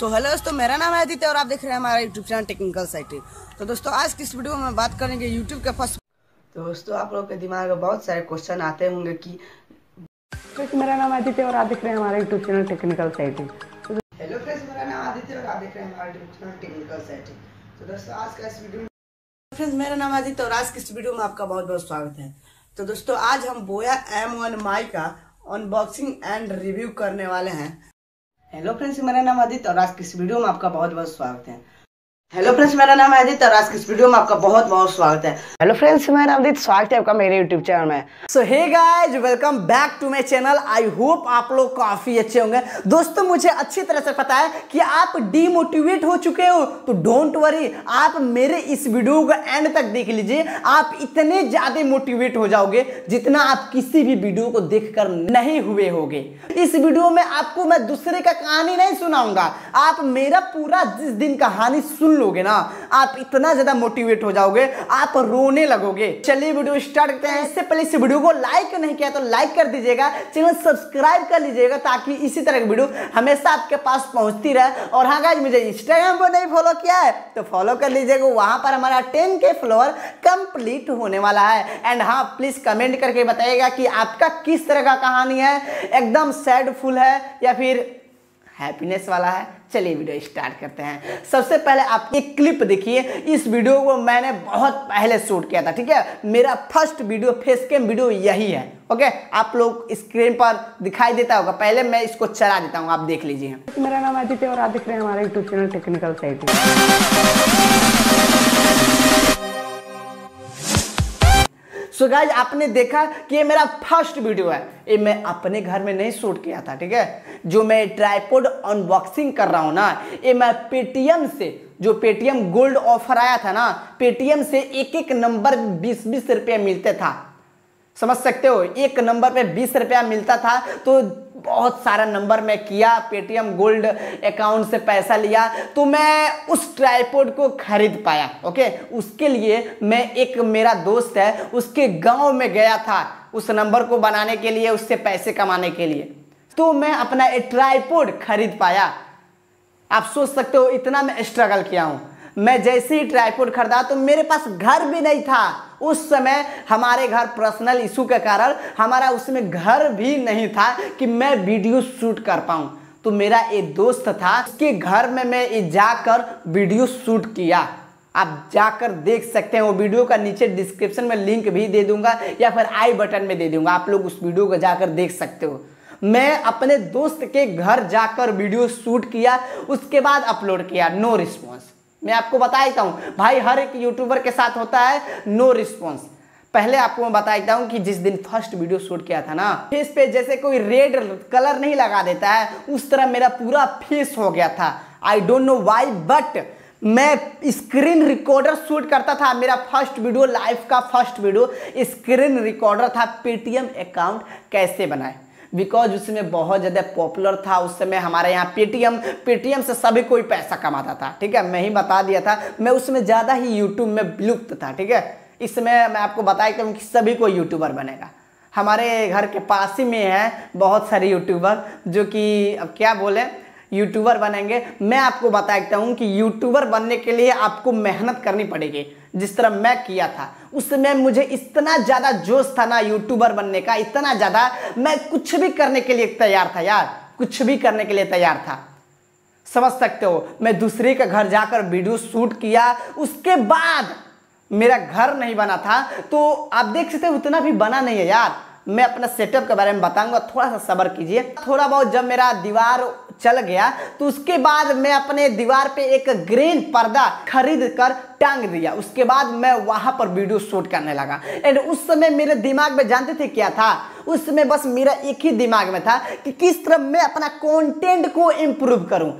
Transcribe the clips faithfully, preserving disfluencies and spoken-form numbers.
सो so, hello दोस्तों, मेरा नाम है आदित्य और आप देख रहे हैं हमारा यूट्यूब चैनल टेक्निकल साइटी। तो दोस्तों आज की इस वीडियो में बात करेंगे यूट्यूब के फर्स्ट। तो दोस्तों आप लोगों के दिमाग में बहुत सारे क्वेश्चन आते होंगे कि तो मेरा नाम आदित्य और आप देख रहे हैं हमारा यूट्यूब चैनल टेक्निकल साइटी। हेलो फ्रेंड्स, मेरा नाम आदित्य और आप देख रहे हैं हमारा यूट्यूब चैनल टेक्निकल साइटी। तो दोस्तों आज का इस वीडियो में फ्रेंड्स मेरा नाम आदित्य और आज की इस वीडियो में आपका बहुत बहुत स्वागत है। तो दोस्तों आज हम बोया एम वन माई का अनबॉक्सिंग एंड रिव्यू करने वाले हैं। हेलो फ्रेंड्स, मेरा नाम आदित्य और आज की इस वीडियो में आपका बहुत बहुत स्वागत है। हेलो फ्रेंड्स, मेरा नाम आदित्य और आज की इस वीडियो में आपका बहुत बहुत स्वागत है। हेलो फ्रेंड्स, मेरा नाम आदित्य, स्वागत है आपका मेरे यूट्यूब चैनल में। So hey guys, welcome back to my channel. I hope आप लोग काफी अच्छे होंगे। दोस्तों मुझे अच्छी तरह से पता है कि आप डिमोटिवेट हो चुके हो, तो डोंट वरी, आप मेरे इस वीडियो को एंड तक देख लीजिए। आप इतने ज्यादा मोटिवेट हो जाओगे जितना आप किसी भी वीडियो को देख कर नहीं हुए होगे। इस वीडियो में आपको मैं दूसरे का कहानी नहीं सुनाऊंगा, आप मेरा पूरा जिस दिन कहानी सुन लोगे ना, आप इतना ज्यादा मोटिवेट हो जाओगे, आप रोने लगोगे। चलिए वीडियो स्टार्ट करते हैं। इससे पहले इस वीडियो को लाइक नहीं किया तो लाइक कर दीजिएगा, चैनल सब्सक्राइब कर लीजिएगा ताकि इसी तरह की वीडियो हमेशा आपके पास पहुंचती रहे। और हाँ गाइस, मुझे इंस्टाग्राम पर नहीं फॉलो किया है तो फॉलो कर लीजिएगा, वहां पर हमारा टेन के फॉलोअर कंप्लीट होने वाला है। एंड हाँ प्लीज कमेंट करके बताइएगा कि आपका किस तरह का कहानी है, एकदम सैडफुल है या फिर हैप्पीनेस वाला है। चलिए वीडियो स्टार्ट करते हैं। सबसे पहले आप एक क्लिप देखिए। इस वीडियो को मैंने बहुत पहले शूट किया था, ठीक है, मेरा first video face cam video यही है। ओके, आप लोग स्क्रीन पर दिखाई देता होगा, पहले मैं इसको चला देता हूँ, आप देख लीजिए। मेरा नाम आदित्य और आप देख रहे हैं हमारा यूट्यूब चैनल टेक्निकल साइटी। सो so गाइज, आपने देखा कि ये मेरा फर्स्ट वीडियो है, ये मैं अपने घर में नहीं शूट किया था, ठीक है। जो मैं ट्राइपॉड अनबॉक्सिंग कर रहा हूँ ना, ये मैं पेटीएम से, जो पेटीएम गोल्ड ऑफर आया था ना, पेटीएम से एक एक नंबर बीस बीस रुपये मिलते था, समझ सकते हो। एक नंबर पे बीस रुपया मिलता था, तो बहुत सारा नंबर मैं किया, पेटीएम गोल्ड अकाउंट से पैसा लिया, तो मैं उस ट्राइपॉड को खरीद पाया। ओके, उसके लिए मैं एक, मेरा दोस्त है, उसके गांव में गया था उस नंबर को बनाने के लिए, उससे पैसे कमाने के लिए, तो मैं अपना ट्राइपॉड खरीद पाया। आप सोच सकते हो इतना मैं स्ट्रगल किया हूँ। मैं जैसे ही ट्राइपॉड खरीदा तो मेरे पास घर भी नहीं था उस समय, हमारे घर पर्सनल इशू के कारण हमारा उसमें घर भी नहीं था कि मैं वीडियो शूट कर पाऊं। तो मेरा ये दोस्त था, उसके घर में मैं ये जाकर वीडियो शूट किया। आप जाकर देख सकते हैं, वो वीडियो का नीचे डिस्क्रिप्शन में लिंक भी दे दूंगा या फिर आई बटन में दे दूंगा, आप लोग उस वीडियो को जाकर देख सकते हो। मैं अपने दोस्त के घर जाकर वीडियो शूट किया, उसके बाद अपलोड किया, नो रिस्पॉन्स। मैं आपको बता देता हूँ भाई, हर एक यूट्यूबर के साथ होता है नो रिस्पॉन्स। पहले आपको मैं बता देता हूँ कि जिस दिन फर्स्ट वीडियो शूट किया था ना, फेस पे जैसे कोई रेड कलर नहीं लगा देता है, उस तरह मेरा पूरा फेस हो गया था। I don't know why, but मैं स्क्रीन रिकॉर्डर शूट करता था। मेरा फर्स्ट वीडियो, लाइफ का फर्स्ट वीडियो स्क्रीन रिकॉर्डर था। पेटीएम अकाउंट कैसे बनाए, बिकॉज उसमें बहुत ज़्यादा पॉपुलर था उस समय हमारे यहाँ पेटीएम। पेटीएम से सभी कोई पैसा कमाता था, ठीक है, मैं ही बता दिया था। मैं उसमें ज़्यादा ही यूट्यूब में विलुप्त था, ठीक है। इसमें मैं आपको बताया करूँ कि सभी कोई यूट्यूबर बनेगा। हमारे घर के पास ही में हैं बहुत सारे यूट्यूबर जो कि अब क्या बोले, यूट्यूबर बनेंगे। मैं आपको बता देता हूँ कि यूट्यूबर बनने के लिए आपको मेहनत करनी पड़ेगी, जिस तरह मैं किया था। उसमें मुझे इतना ज़्यादा जोश था ना यूट्यूबर बनने का, इतना ज़्यादा, मैं कुछ भी करने के लिए तैयार था यार, कुछ भी करने के लिए तैयार था, समझ सकते हो। मैं दूसरे के घर जाकर वीडियो शूट किया, उसके बाद मेरा घर नहीं बना था, तो आप देख सकते हो उतना भी बना नहीं है यार। मैं अपना सेटअप के बारे में बताऊंगा, थोड़ा सा सब्र कीजिए। थोड़ा बहुत जब मेरा दीवार चल गया तो उसके बाद मैं अपने दीवार पे एक ग्रीन पर्दा खरीद कर टांग दिया, उसके बाद मैं वहां पर वीडियो शूट करने लगा। एंड उस समय मेरे दिमाग में जानते थे क्या था, उस समय बस मेरा एक ही दिमाग में था कि किस तरह मैं अपना कंटेंट को इम्प्रूव करूं।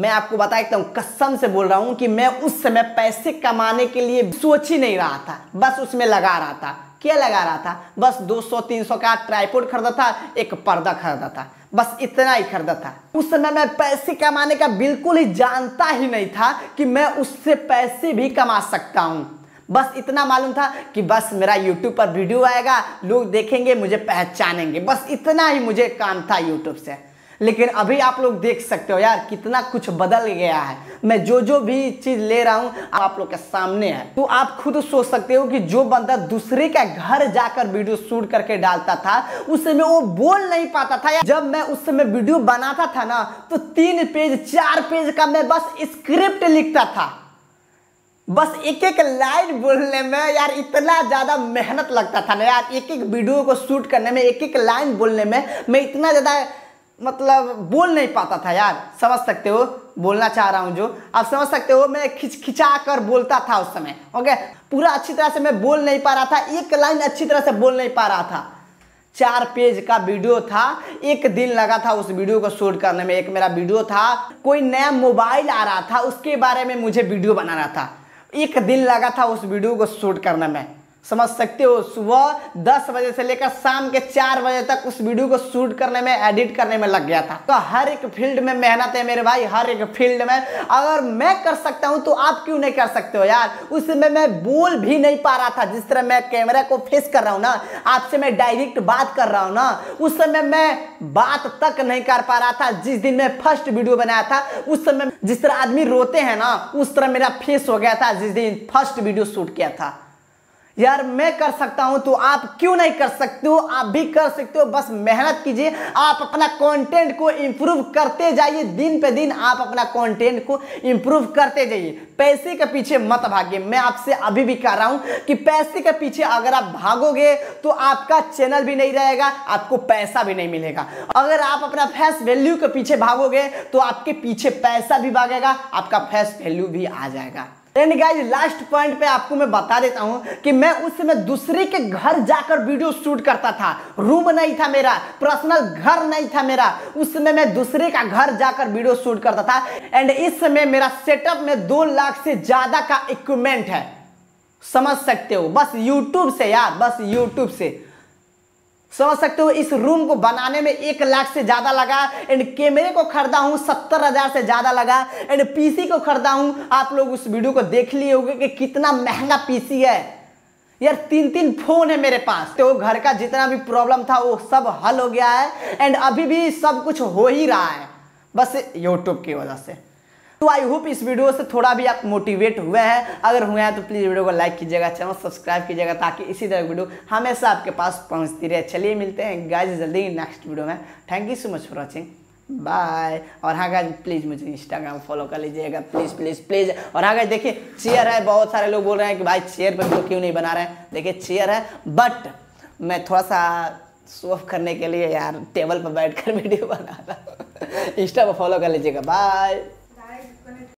मैं आपको बता देता हूँ, कसम से बोल रहा हूँ कि मैं उस समय पैसे कमाने के लिए सोच ही नहीं रहा था, बस उसमें लगा रहा था। क्या लगा रहा था, बस दो सौ तीन सौ का ट्राइपॉड खरीदा था, एक पर्दा खरीदा था, बस इतना ही खरीदा था। उस समय मैं पैसे कमाने का बिल्कुल ही जानता ही नहीं था कि मैं उससे पैसे भी कमा सकता हूँ। बस इतना मालूम था कि बस मेरा यूट्यूब पर वीडियो आएगा, लोग देखेंगे, मुझे पहचानेंगे, बस इतना ही मुझे काम था यूट्यूब से। लेकिन अभी आप लोग देख सकते हो यार कितना कुछ बदल गया है। मैं जो जो भी चीज़ ले रहा हूँ आप लोग के सामने है, तो आप खुद सोच सकते हो कि जो बंदा दूसरे के घर जाकर वीडियो शूट करके डालता था उस समय वो बोल नहीं पाता था। जब मैं उस समय वीडियो बनाता था ना तो तीन पेज चार पेज का मैं बस स्क्रिप्ट लिखता था, बस एक एक लाइन बोलने में यार इतना ज़्यादा मेहनत लगता था ना यार, एक एक वीडियो को शूट करने में एक एक लाइन बोलने में मैं इतना ज़्यादा मतलब बोल नहीं पाता था यार, समझ सकते हो बोलना चाह रहा हूँ जो आप समझ सकते हो। मैं खिचखिचा कर बोलता था उस समय, ओके पूरा अच्छी तरह से मैं बोल नहीं पा रहा था, एक लाइन अच्छी तरह से बोल नहीं पा रहा था। चार पेज का वीडियो था, एक दिन लगा था उस वीडियो को शूट करने में। एक मेरा वीडियो था, कोई नया मोबाइल आ रहा था उसके बारे में मुझे वीडियो बनाना था, एक दिन लगा था उस वीडियो को शूट करने में, समझ सकते हो। सुबह दस बजे से लेकर शाम के चार बजे तक उस वीडियो को शूट करने में एडिट करने में लग गया था। तो हर एक फील्ड में मेहनत है मेरे भाई, हर एक फील्ड में। अगर मैं कर सकता हूं तो आप क्यों नहीं कर सकते हो यार। उस समय मैं बोल भी नहीं पा रहा था, जिस तरह मैं कैमरा को फेस कर रहा हूँ ना आपसे, मैं डायरेक्ट बात कर रहा हूँ ना, उस समय मैं बात तक नहीं कर पा रहा था। जिस दिन मैं फर्स्ट वीडियो बनाया था उस समय जिस तरह आदमी रोते हैं ना उस तरह मेरा फेस हो गया था जिस दिन फर्स्ट वीडियो शूट किया था। यार मैं कर सकता हूं तो आप क्यों नहीं कर सकते हो, आप भी कर सकते हो। बस मेहनत कीजिए, आप अपना कंटेंट को इम्प्रूव करते जाइए, दिन पे दिन आप अपना कंटेंट को इम्प्रूव करते जाइए। पैसे के पीछे मत भागिए, मैं आपसे अभी भी कह रहा हूं कि पैसे के पीछे अगर आप भागोगे तो आपका चैनल भी नहीं रहेगा, आपको पैसा भी नहीं मिलेगा। अगर आप अपना फेस वैल्यू के पीछे भागोगे तो आपके पीछे पैसा भी भागेगा, आपका फेस वैल्यू भी आ जाएगा। एंड गाइज लास्ट पॉइंट पे आपको मैं बता देता हूँ कि मैं उस समय दूसरे के घर जाकर वीडियो शूट करता था। रूम नहीं था मेरा, पर्सनल घर नहीं था मेरा, उस समय मैं दूसरे का घर जाकर वीडियो शूट करता था। एंड इस समय मेरा सेटअप में दो लाख से ज़्यादा का इक्विपमेंट है, समझ सकते हो। बस यूट्यूब से यार, बस यूट्यूब से समझ सकते हो। इस रूम को बनाने में एक लाख से ज़्यादा लगा, एंड कैमरे को खरीदा हूँ सत्तर हज़ार से ज़्यादा लगा, एंड पीसी को खरीदा हूँ। आप लोग उस वीडियो को देख लिए होंगे कि कितना महंगा पीसी है यार, तीन तीन फोन है मेरे पास। तो घर का जितना भी प्रॉब्लम था वो सब हल हो गया है, एंड अभी भी सब कुछ हो ही रहा है बस यूट्यूब की वजह से। तो आई होप इस वीडियो से थोड़ा भी आप मोटिवेट हुए हैं, अगर हुए हैं तो प्लीज़ वीडियो को लाइक कीजिएगा, चैनल सब्सक्राइब कीजिएगा ताकि इसी तरह की वीडियो हमेशा आपके पास पहुंचती रहे। चलिए मिलते हैं गाइज जल्दी नेक्स्ट वीडियो में। Thank you so much for watching, bye. और हाँ गाइज प्लीज़ मुझे इंस्टाग्राम फॉलो कर लीजिएगा प्लीज़ प्लीज़ प्लीज़। और हाँ गाइज देखिए चेयर है, बहुत सारे लोग बोल रहे हैं कि भाई चेयर पर तो क्यों नहीं बना रहे हैं। देखिए चेयर है बट मैं थोड़ा सा शो ऑफ करने के लिए यार टेबल पर बैठ कर वीडियो बना रहा हूँ। इंस्टा पर फॉलो कर लीजिएगा, बाय।